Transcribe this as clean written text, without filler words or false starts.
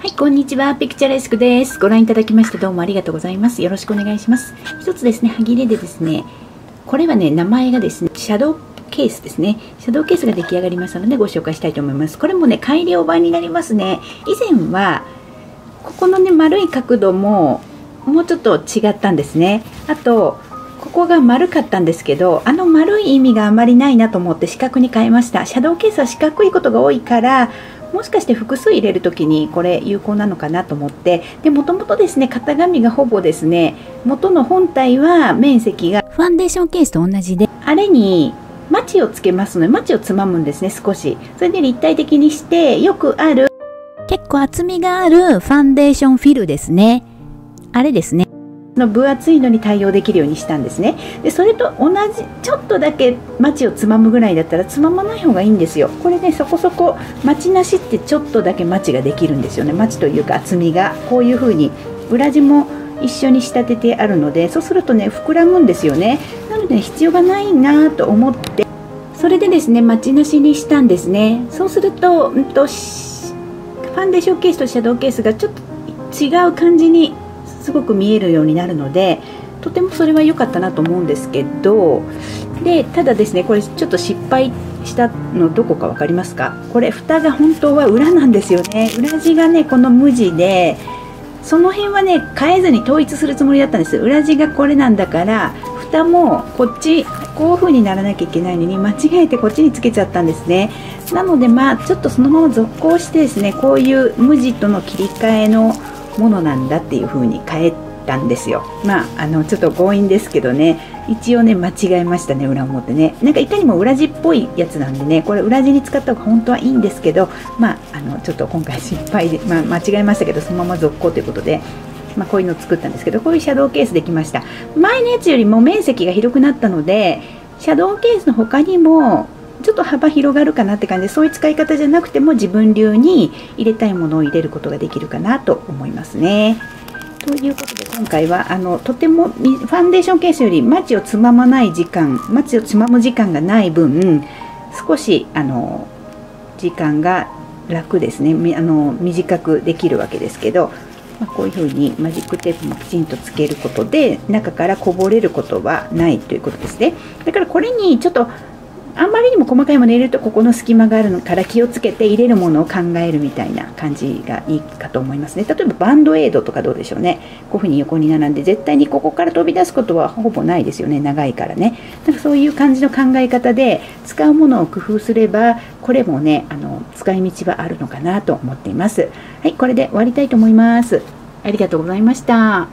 はい、こんにちは。ピクチャレスクです。ご覧いただきましてどうもありがとうございます。よろしくお願いします。一つですね、端切れでですね、これはね、名前がですね、シャドウケースですね。シャドウケースが出来上がりましたのでご紹介したいと思います。これもね、改良版になりますね。以前は、ここのね、丸い角度も、もうちょっと違ったんですね。あと、ここが丸かったんですけど、あの丸い意味があまりないなと思って四角に変えました。シャドウケースは四角いことが多いから、もしかして複数入れるときにこれ有効なのかなと思って、でもともとですね、型紙がほぼですね、元の本体は面積がファンデーションケースと同じで、あれにマチをつけますので、マチをつまむんですね、少し。それで立体的にして、よくある結構厚みがあるファンデーションフィルですね、あれですねの分厚いのに対応できるようにしたんですね。でそれと同じ、ちょっとだけマチをつまむぐらいだったらつままない方がいいんですよ。これね、そこそこマチなしってちょっとだけマチができるんですよね。マチというか厚みがこういう風に裏地も一緒に仕立ててあるので、そうするとね、膨らむんですよね。なので、ね、必要がないなと思って、それでですね、マチなしにしたんですね。そうすると、ファンデーションケースとシャドウケースがちょっと違う感じにすごく見えるようになるので、とてもそれは良かったなと思うんですけど、でただですね、これちょっと失敗したのどこか分かりますか？これ蓋が本当は裏なんですよね。裏地がね、この無地で、その辺はね変えずに統一するつもりだったんです。裏地がこれなんだから、蓋もこっち、こういう風にならなきゃいけないのに間違えてこっちにつけちゃったんですね。なので、まあちょっとそのまま続行してですね、こういう無地との切り替えのものなんだっていう風に変えたんですよ。まあちょっと強引ですけどね、一応ね間違えましたね、裏表ね。なんかいかにも裏地っぽいやつなんでね、これ裏地に使った方が本当はいいんですけど、まあちょっと今回失敗で、まあ、間違えましたけど、そのまま続行ということで、まあ、こういうのを作ったんですけど、こういうシャドウケースできました。前のやつよりも面積が広くなったので、シャドウケースの他にもちょっと幅広がるかなって感じで、そういう使い方じゃなくても自分流に入れたいものを入れることができるかなと思いますね。ということで、今回はとてもファンデーションケースよりマチをつまむ時間がない分、少し時間が楽ですね、短くできるわけですけど、まあ、こういうふうにマジックテープもきちんとつけることで中からこぼれることはないということですね。だからこれにちょっとあんまりにも細かいものを入れると、ここの隙間があるのから気をつけて入れるものを考えるみたいな感じがいいかと思いますね。例えばバンドエイドとかどうでしょうね。こういうふうに横に並んで、絶対にここから飛び出すことはほぼないですよね、長いからね。なんかそういう感じの考え方で使うものを工夫すれば、これもね使い道はあるのかなと思っています。はい、これで終わりたいと思います。ありがとうございました。